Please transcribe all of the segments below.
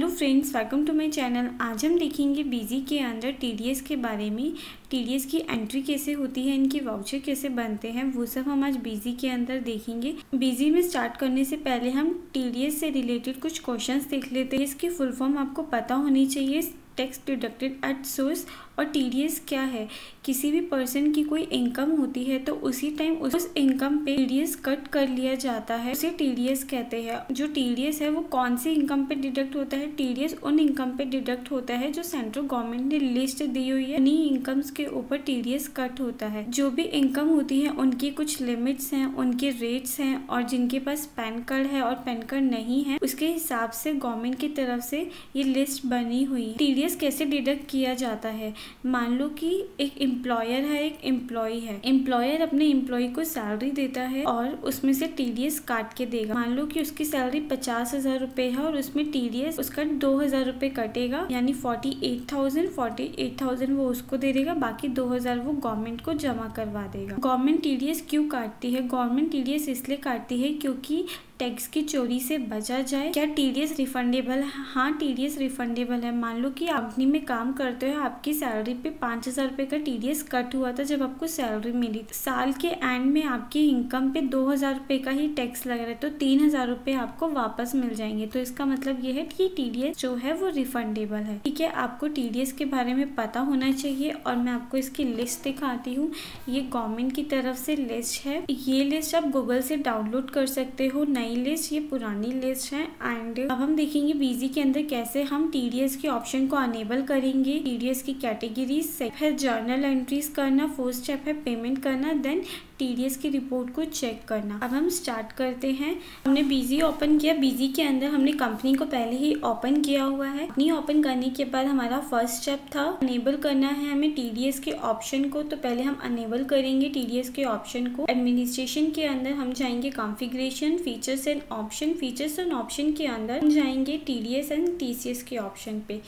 Hello friends, welcome to my channel. आज हम देखेंगे बिजी के अंदर टीडीएस के बारे में, टीडीएस की एंट्री कैसे होती है, इनके वाउचर कैसे बनते हैं, वो सब हम आज बिजी के अंदर देखेंगे। बिजी में स्टार्ट करने से पहले हम टीडीएस से रिलेटेड कुछ क्वेश्चंस देख लेते हैं। इसकी फुल फॉर्म आपको पता होनी चाहिए, टैक्स डिडक्टेड एट सोर्स। और टीडीएस क्या है, किसी भी पर्सन की कोई इनकम होती है तो उसी टाइम उस इनकम पे टीडीएस कट कर लिया जाता है, उसे टीडीएस कहते हैं। जो टीडीएस है वो कौन सी इनकम पे डिडक्ट होता है? टीडीएस उन इनकम पे डिडक्ट होता है जो सेंट्रल गवर्नमेंट ने लिस्ट दी हुई है, उन्हीं इनकम्स के ऊपर टीडीएस कट होता है। जो भी इनकम होती है उनकी कुछ लिमिट्स हैं, उनके रेट्स हैं, और जिनके पास पैन कार्ड है और पैन कार्ड नहीं है उसके हिसाब से गवर्नमेंट की तरफ से ये लिस्ट बनी हुई है। टीडीएस कैसे डिडक्ट किया जाता है? मान लो कि एक एम्प्लॉयर है, एक एम्प्लॉय है। एम्प्लॉयर अपने एम्प्लॉय को सैलरी देता है और उसमें से टीडीएस काट के देगा। मान लो कि उसकी सैलरी 50,000 रुपये है और उसमें टीडीएस उसका 2,000 रुपये कटेगा, यानी 48,000। 48,000 वो उसको दे देगा, बाकी 2,000 वो गवर्नमेंट को जमा करवा देगा। गवर्नमेंट टीडीएस क्यों काटती है? गवर्नमेंट टीडीएस इसलिए काटती है क्योंकि टैक्स की चोरी से बचा जाए। क्या टीडीएस रिफंडेबल है? हाँ, टीडीएस रिफंडेबल है। मान लो कि आप कंपनी में काम करते हो, आपकी सैलरी पे 5,000 रुपये का टीडीएस कट हुआ था जब आपको सैलरी मिली। साल के एंड में आपकी इनकम पे 2,000 रुपये का ही टैक्स लग रहा है तो 3,000 रुपये आपको वापस मिल जाएंगे। तो इसका मतलब ये है कि टीडीएस जो है वो रिफंडेबल है। ठीक है, आपको टीडीएस के बारे में पता होना चाहिए। और मैं आपको इसकी लिस्ट दिखाती हूँ, ये गवर्नमेंट की तरफ से लिस्ट है। ये लिस्ट आप गूगल से डाउनलोड कर सकते हो, लिस्ट ये पुरानी लिस्ट है। एंड अब हम देखेंगे बिजी के अंदर कैसे हम टीडीएस के ऑप्शन को अनेबल करेंगे। टीडीएस की कैटेगरीज है जर्नल एंट्रीज करना, फोर्थ स्टेप है पेमेंट करना, देन टीडीएस की रिपोर्ट को चेक करना। अब हम स्टार्ट करते हैं। हमने बिजी ओपन किया। बिजी के अंदर हमने कंपनी को पहले ही ओपन किया हुआ है। कंपनी ओपन करने के बाद हमारा फर्स्ट स्टेप था अनेबल करना है हमें टीडीएस के ऑप्शन को। तो पहले हम अनेबल करेंगे टीडीएस के ऑप्शन को। एडमिनिस्ट्रेशन के अंदर हम जाएंगे configuration, features and option. Features and option के अंदर हम जाएंगे टीडीएस एंड टीसीएस के ऑप्शन पे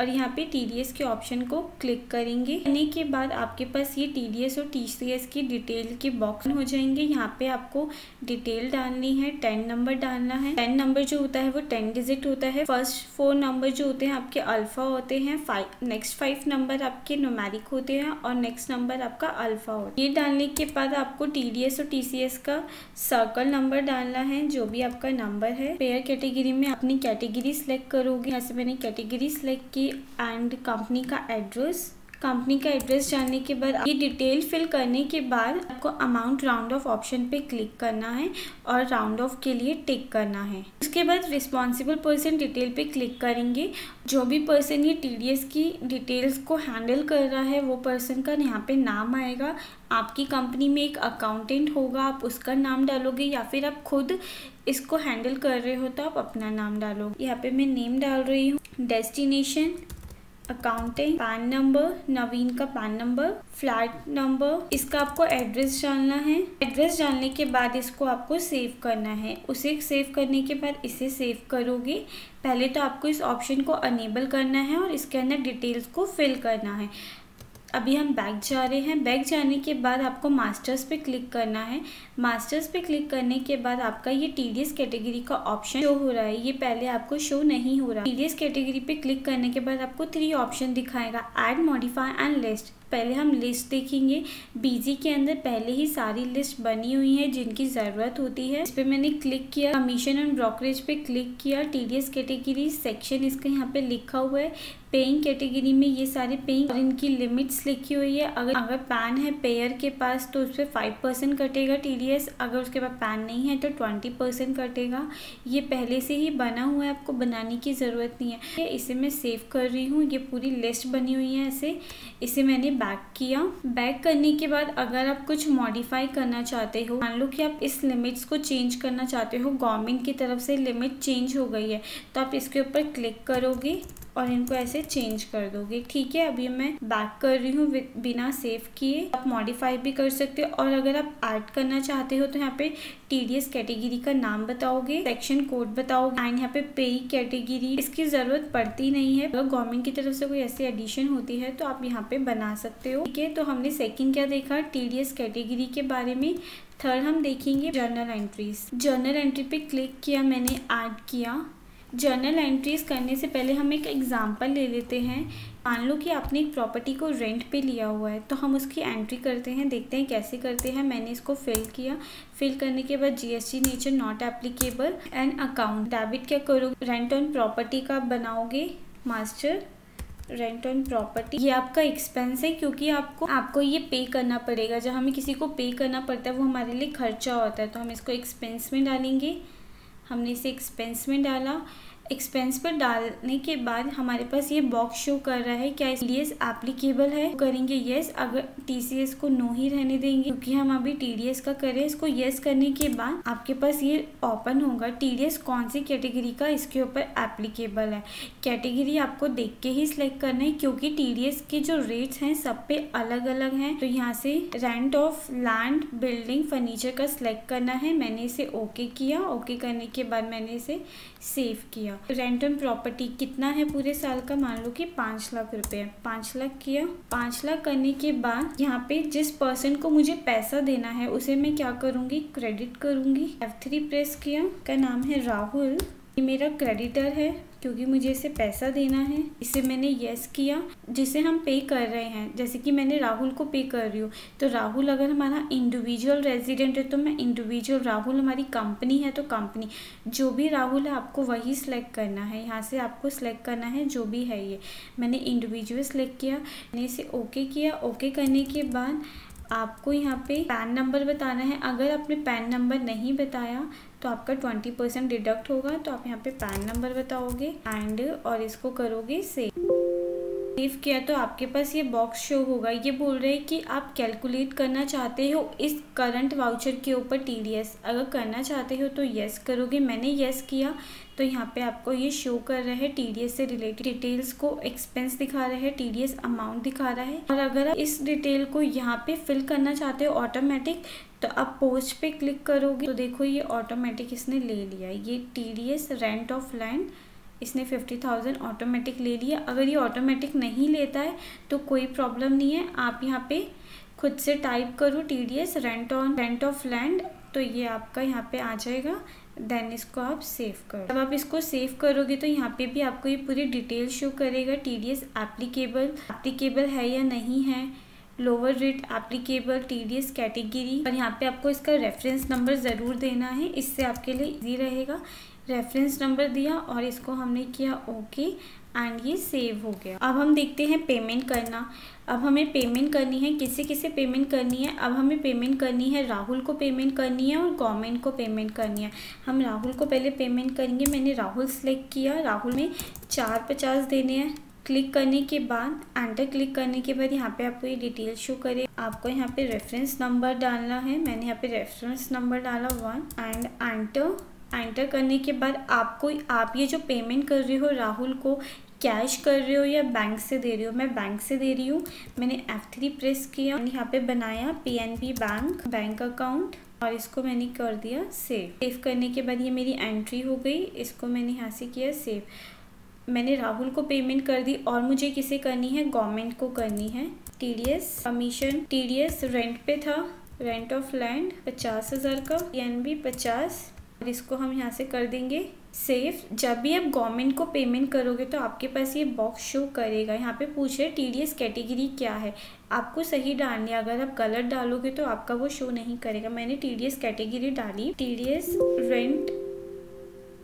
और यहाँ पे टीडीएस के ऑप्शन को क्लिक करेंगे। करने के बाद आपके पास ये टीडीएस और टीसीएस की डिटेल के बॉक्स हो जाएंगे। यहाँ पे आपको डिटेल डालनी है, 10 नंबर डालना है। 10 नंबर जो होता है वो 10 डिजिट होता है। फर्स्ट 4 नंबर जो होते हैं आपके अल्फा होते हैं, नेक्स्ट 5 नंबर आपके न्यूमेरिक होते हैं और नेक्स्ट नंबर आपका अल्फा होता है। ये डालने के बाद आपको टीडीएस और टीसीएस का सर्कल नंबर डालना है, जो भी आपका नंबर है। पेयर कैटेगरी में अपनी कैटेगरी सिलेक्ट करोगे, यहाँ से मैंने कैटेगरी सिलेक्ट की। एंड कंपनी का एड्रेस जानने के बाद ये डिटेल फिल करने के बाद आपको अमाउंट राउंड ऑफ ऑप्शन पे क्लिक करना है और राउंड ऑफ के लिए टिक करना है। उसके बाद रिस्पॉन्सिबल पर्सन डिटेल पे क्लिक करेंगे। जो भी पर्सन ये टीडीएस की डिटेल्स को हैंडल कर रहा है वो पर्सन का यहाँ पे नाम आएगा। आपकी कंपनी में एक अकाउंटेंट होगा, आप उसका नाम डालोगे, या फिर आप खुद इसको हैंडल कर रहे हो तो आप अपना नाम डालोगे। यहाँ पे मैं नेम डाल रही हूँ, destination, accountant, PAN number, Naveen का पैन नंबर, फ्लैट नंबर। इसका आपको एड्रेस डालना है। एड्रेस डालने के बाद इसको आपको सेव करना है। उसे सेव करने के बाद इसे सेव करोगे। पहले तो आपको इस ऑप्शन को अनेबल करना है और इसके अंदर डिटेल्स को फिल करना है। अभी हम बैक जा रहे हैं। बैक जाने के बाद आपको मास्टर्स पे क्लिक करना है। मास्टर्स पे क्लिक करने के बाद आपका ये टीडीएस कैटेगरी का ऑप्शन शो हो रहा है, ये पहले आपको शो नहीं हो रहा। टीडीएस कैटेगरी पे क्लिक करने के बाद आपको 3 ऑप्शन दिखाएगा, ऐड, मॉडिफाई एंड लिस्ट। पहले हम लिस्ट देखेंगे। बिजी के अंदर पहले ही सारी लिस्ट बनी हुई है जिनकी ज़रूरत होती है। इस पर मैंने क्लिक किया, कमीशन एंड ब्रोकरेज पे क्लिक किया, टीडीएस कैटेगरी सेक्शन इसका यहाँ पे लिखा हुआ है। पेइंग कैटेगरी में ये सारे पेइंग और इनकी लिमिट्स लिखी हुई है। अगर पैन है पेयर के पास तो उस पर 5% कटेगा टीडीएस, अगर उसके पास पैन नहीं है तो 20% कटेगा। ये पहले से ही बना हुआ है, आपको बनाने की ज़रूरत नहीं है। इसे मैं सेव कर रही हूँ, ये पूरी लिस्ट बनी हुई है। इसे मैंने बैक किया। बैक करने के बाद अगर आप कुछ मॉडिफाई करना चाहते हो, मान लो कि आप इस लिमिट्स को चेंज करना चाहते हो, गवर्नमेंट की तरफ से लिमिट चेंज हो गई है, तो आप इसके ऊपर क्लिक करोगे और इनको ऐसे चेंज कर दोगे। ठीक है, अभी मैं बैक कर रही हूँ बिना सेव किए। आप मॉडिफाई भी कर सकते हो। और अगर आप ऐड करना चाहते हो तो यहाँ पे टीडीएस कैटेगरी का नाम बताओगे, सेक्शन कोड बताओगे, एंड यहाँ पे पे कैटेगरी इसकी ज़रूरत पड़ती नहीं है। अगर गवर्नमेंट की तरफ से कोई ऐसी एडिशन होती है तो आप यहाँ पे बना सकते हो। ठीक है, तो हमने सेकेंड क्या देखा, टीडीएस कैटेगरी के बारे में। थर्ड हम देखेंगे जर्नल एंट्रीज। जर्नल एंट्री पे क्लिक किया मैंने, ऐड किया। जर्नल एंट्रीज करने से पहले हम एक एग्जांपल ले लेते हैं। मान लो कि आपने एक प्रॉपर्टी को रेंट पे लिया हुआ है, तो हम उसकी एंट्री करते हैं, देखते हैं कैसे करते हैं। मैंने इसको फिल किया, फिल करने के बाद GST nature not applicable and account debit क्या करोगे, रेंट ऑन प्रॉपर्टी का बनाओगे मास्टर रेंट ऑन प्रॉपर्टी। ये आपका एक्सपेंस है क्योंकि आपको ये पे करना पड़ेगा। जब हमें किसी को पे करना पड़ता है वो हमारे लिए खर्चा होता है, तो हम इसको एक्सपेंस में डालेंगे। हमने इसे एक्सपेंस में डाला। एक्सपेंस पर डालने के बाद हमारे पास ये बॉक्स शो कर रहा है, क्या इसलिए एप्लीकेबल है, करेंगे येस। अगर टीसीएस को नो ही रहने देंगे क्योंकि हम अभी टीडीएस का कर रहे हैं। इसको येस करने के बाद आपके पास ये ओपन होगा, टीडीएस कौन सी कैटेगरी का इसके ऊपर एप्लीकेबल है। कैटेगरी आपको देख के ही सिलेक्ट करना है क्योंकि टीडीएस के जो रेट्स हैं सब पे अलग अलग हैं। तो यहाँ से rent of land building furniture का सिलेक्ट करना है। मैंने इसे ओके किया। ओके करने के बाद मैंने इसे सेव किया। रेंट ऑन प्रॉपर्टी कितना है पूरे साल का, मान लो कि 5 लाख रुपए। 5 लाख किया। 5 लाख करने के बाद यहाँ पे जिस पर्सन को मुझे पैसा देना है उसे मैं क्या करूँगी, क्रेडिट करूँगी। F3 प्रेस किया। का नाम है राहुल, ये मेरा क्रेडिटर है क्योंकि मुझे इसे पैसा देना है। इसे मैंने येस किया। जिसे हम पे कर रहे हैं, जैसे कि मैंने राहुल को पे कर रही हूँ, तो राहुल अगर हमारा इंडिविजुअल रेजिडेंट है तो मैं इंडिविजुअल, राहुल हमारी कंपनी है तो कंपनी। जो भी राहुल है आपको वही सिलेक्ट करना है। यहाँ से आपको सिलेक्ट करना है जो भी है। ये मैंने इंडिविजुअल सिलेक्ट किया। मैंने इसे ओके किया। ओके करने के बाद आपको यहाँ पे पैन नंबर बताना है। अगर आपने पैन नंबर नहीं बताया तो आपका 20% डिडक्ट होगा, तो आप यहाँ पे पैन नंबर बताओगे एंड और इसको करोगे सेव। सेव किया तो आपके पास ये बॉक्स शो होगा। ये बोल रहे हैं कि आप कैलकुलेट करना चाहते हो इस करंट वाउचर के ऊपर टीडीएस, अगर करना चाहते हो तो येस करोगे। मैंने येस किया तो यहाँ पे आपको ये शो कर रहा है टीडीएस से रिलेटेड डिटेल्स को, एक्सपेंस दिखा रहा है, टीडीएस अमाउंट दिखा रहा है। और अगर आप इस डिटेल को यहाँ पे फिल करना चाहते हो ऑटोमेटिक, तो आप पोस्ट पे क्लिक करोगे तो देखो ये ऑटोमेटिक इसने ले लिया। ये टीडीएस रेंट ऑफ लैंड इसने 50,000 ऑटोमेटिक ले लिया। अगर ये ऑटोमेटिक नहीं लेता है तो कोई प्रॉब्लम नहीं है, आप यहाँ पे खुद से टाइप करो टीडीएस रेंट ऑफ लैंड, तो ये आपका यहाँ पे आ जाएगा। देन इसको आप सेव करो। जब आप इसको सेव करोगे तो यहाँ पे भी आपको ये पूरी डिटेल शो करेगा। टीडीएस एप्लीकेबल है या नहीं है, lower rate applicable, TDS category. और यहाँ पे आपको इसका रेफरेंस नंबर ज़रूर देना है, इससे आपके लिए इजी रहेगा। रेफरेंस नंबर दिया और इसको हमने किया ओके एंड ये सेव हो गया। अब हम देखते हैं पेमेंट करना। अब हमें पेमेंट करनी है, किसे किसे पेमेंट करनी है। अब हमें पेमेंट करनी है, राहुल को पेमेंट करनी है और गवर्नमेंट को पेमेंट करनी है। हम राहुल को पहले पेमेंट करेंगे। मैंने राहुल सेलेक्ट किया। राहुल में 450 देने हैं। क्लिक करने के बाद एंटर क्लिक करने के बाद यहाँ पे आपको ये डिटेल शो करे। आपको यहाँ पे रेफरेंस नंबर डालना है। मैंने यहाँ पे रेफरेंस नंबर डाला 1 एंड एंटर करने के बाद आपको आप ये जो पेमेंट कर रहे हो राहुल को कैश कर रहे हो या बैंक से दे रहे हो। मैं बैंक से दे रही हूँ। मैंने F3 प्रेस किया। मैंने यहाँ पे बनाया PNB बैंक अकाउंट और इसको मैंने कर दिया सेव। सेव करने के बाद ये मेरी एंट्री हो गई। इसको मैंने यहाँ से किया सेव। मैंने राहुल को पेमेंट कर दी और मुझे किसे करनी है, गवर्नमेंट को करनी है। टीडीएस कमीशन, टीडीएस रेंट पे था, रेंट ऑफ लैंड 50,000 का, PNB 50 और इसको हम यहाँ से कर देंगे सेफ। जब भी आप गवर्नमेंट को पेमेंट करोगे तो आपके पास ये बॉक्स शो करेगा। यहाँ पे पूछ रहे टीडीएस कैटेगरी क्या है, आपको सही डालनी है। अगर आप गलत डालोगे तो आपका वो शो नहीं करेगा। मैंने टीडीएस कैटेगरी डाली TDS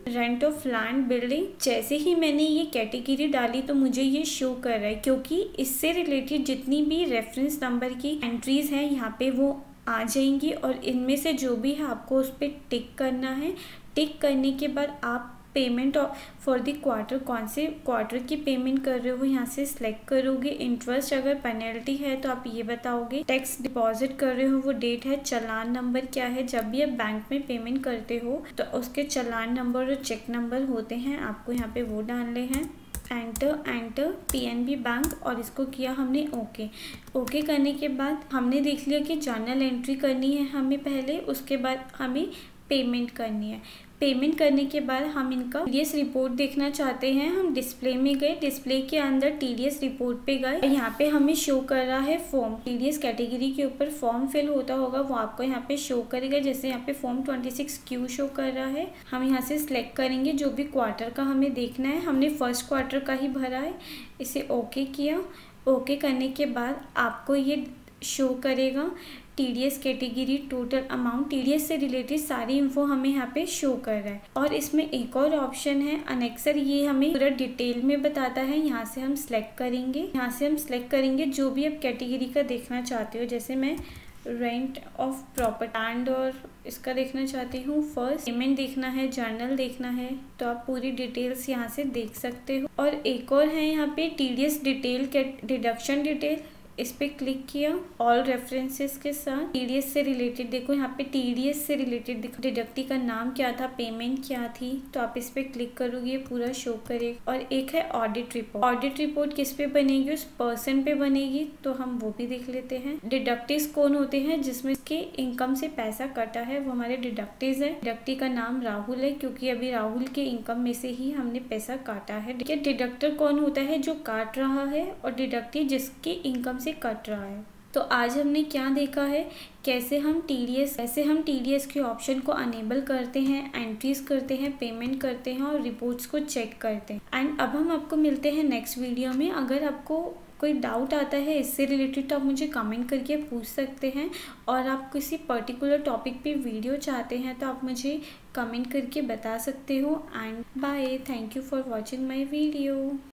rent of land building. जैसे ही मैंने ये कैटेगरी डाली तो मुझे ये शो कर रहा है क्योंकि इससे रिलेटेड जितनी भी रेफरेंस नंबर की एंट्रीज हैं यहाँ पे वो आ जाएंगी और इनमें से जो भी है आपको उस पर टिक करना है। टिक करने के बाद आप पेमेंट फॉर द क्वार्टर, कौन से क्वार्टर की पेमेंट कर रहे हो यहाँ से सिलेक्ट करोगे। इंटरेस्ट अगर पेनल्टी है तो आप ये बताओगे। टैक्स डिपॉजिट कर रहे हो वो डेट है। चालान नंबर क्या है, जब भी आप बैंक में पेमेंट करते हो तो उसके चालान नंबर और चेक नंबर होते हैं, आपको यहाँ पे वो डालने हैं। एंटर PNB बैंक और इसको किया हमने ओके करने के बाद हमने देख लिया कि जर्नल एंट्री करनी है हमें पहले, उसके बाद हमें पेमेंट करनी है। पेमेंट करने के बाद हम इनका टीडीएस रिपोर्ट देखना चाहते हैं। हम डिस्प्ले में गए, डिस्प्ले के अंदर टीडीएस रिपोर्ट पे गए। यहाँ पे हमें शो कर रहा है फॉर्म, टीडीएस कैटेगरी के ऊपर फॉर्म फिल होता होगा वो आपको यहाँ पे शो करेगा। जैसे यहाँ पे फॉर्म 26Q शो कर रहा है। हम यहाँ से सिलेक्ट करेंगे जो भी क्वार्टर का हमें देखना है। हमने फर्स्ट क्वार्टर का ही भरा है, इसे ओके किया। ओके करने के बाद आपको ये शो करेगा TDS category total amount, TDS से रिलेटेड सारी इन्फो हमें यहाँ पे शो कर रहा है। और इसमें एक और ऑप्शन है अनेक्सर, ये हमें पूरा डिटेल में बताता है। यहाँ से हम सिलेक्ट करेंगे, यहाँ से हम सिलेक्ट करेंगे जो भी आप कैटेगरी का देखना चाहते हो। जैसे मैं रेंट ऑफ प्रॉपर्टी एंड और इसका देखना चाहती हूँ, फर्स्ट पेमेंट देखना है, जर्नल देखना है, तो आप पूरी डिटेल्स यहाँ से देख सकते हो। और एक और है यहाँ पे TDS डिटेल के डिडक्शन डिटेल, इस पर क्लिक किया। ऑल रेफरेंसेस के साथ TDS से रिलेटेड देखो, यहाँ पे TDS से रिलेटेड डिडक्टी का नाम क्या था, पेमेंट क्या थी, तो आप इस पर क्लिक करोगे पूरा शो करेगा। और एक है ऑडिट रिपोर्ट, ऑडिट रिपोर्ट किस पे बनेगी, उस पर्सन पे बनेगी, तो हम वो भी देख लेते हैं। डिडक्टिव्स कौन होते हैं, जिसमें इसके इनकम से पैसा कटा है वो हमारे डिडक्टिव्स है। डिडक्टी का नाम राहुल है क्योंकि अभी राहुल के इनकम में से ही हमने पैसा काटा है। डिडक्टर कौन होता है, जो काट रहा है, और डिडक्टिव जिसके इनकम से कट रहा है। तो आज हमने क्या देखा है, कैसे हम TDS के ऑप्शन को अनेबल करते हैं, एंट्रीज करते हैं, पेमेंट करते हैं और रिपोर्ट्स को चेक करते हैं। एंड अब हम आपको मिलते हैं नेक्स्ट वीडियो में। अगर आपको कोई डाउट आता है इससे रिलेटेड तो आप मुझे कमेंट करके पूछ सकते हैं। और आप किसी पर्टिकुलर टॉपिक पे वीडियो चाहते हैं तो आप मुझे कमेंट करके बता सकते हो। And bye, thank you for watching my video.